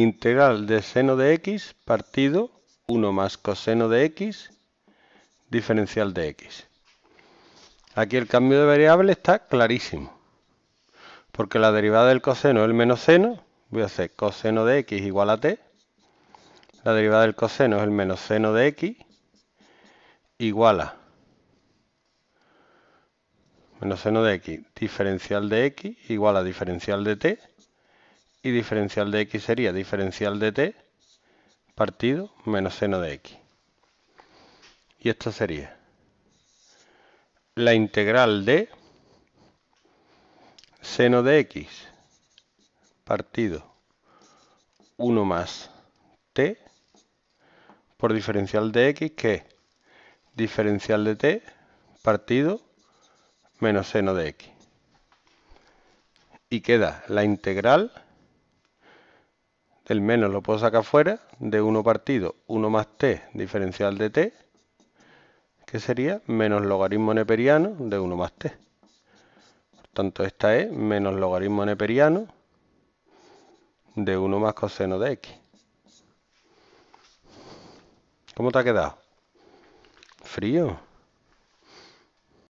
Integral de seno de x partido 1 más coseno de x diferencial de x. Aquí el cambio de variable está clarísimo, porque la derivada del coseno es el menos seno. Voy a hacer coseno de x igual a t. La derivada del coseno es el menos seno de x igual a menos seno de x diferencial de x igual a diferencial de t. Y diferencial de x sería diferencial de t partido menos seno de x. Y esto sería la integral de seno de x partido 1 más t por diferencial de x, que es diferencial de t partido menos seno de x. Y queda la integral, el menos lo puedo sacar fuera, de 1 partido 1 más t diferencial de t, que sería menos logaritmo neperiano de 1 más t. Por tanto, esta es menos logaritmo neperiano de 1 más coseno de x. ¿Cómo te ha quedado? Frío.